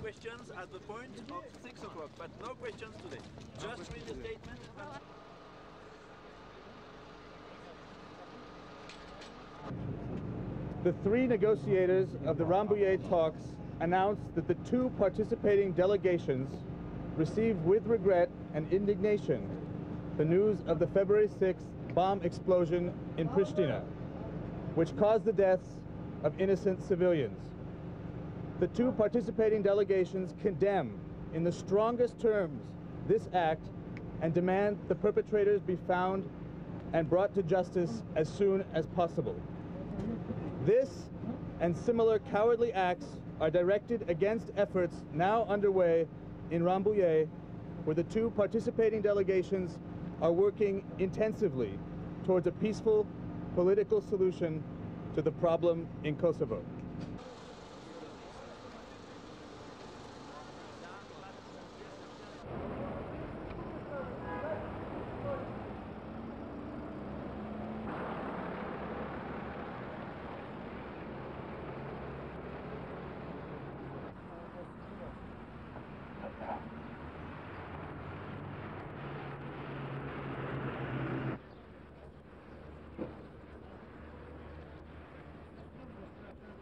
questions at the point of 6 o'clock, but no questions today. Just read the statement. The three negotiators of the Rambouillet talks announced that the two participating delegations received with regret and indignation the news of the February 6th bomb explosion in Pristina, which caused the deaths of innocent civilians. The two participating delegations condemn in the strongest terms this act and demand the perpetrators be found and brought to justice as soon as possible. This and similar cowardly acts are directed against efforts now underway in Rambouillet, where the two participating delegations are working intensively towards a peaceful political solution to the problem in Kosovo.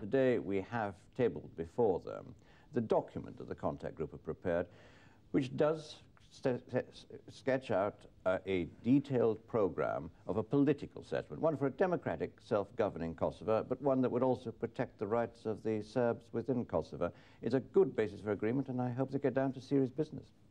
Today we have tabled before them the document that the contact group have prepared, which does sketch out a detailed program of a political settlement, one for a democratic self-governing Kosovo, but one that would also protect the rights of the Serbs within Kosovo. It's a good basis for agreement, and I hope they get down to serious business.